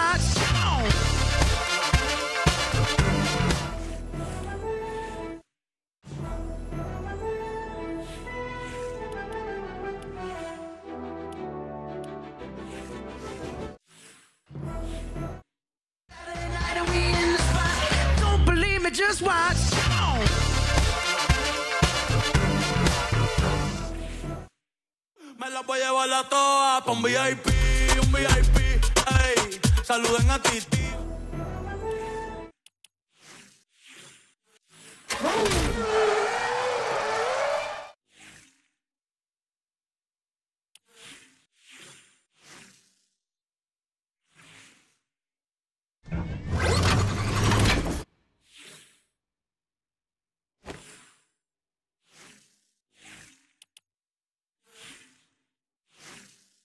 shots. Don't believe me, just watch. Me la voy a llevar la toa pa' un VIP, ey. Saluden a Titi.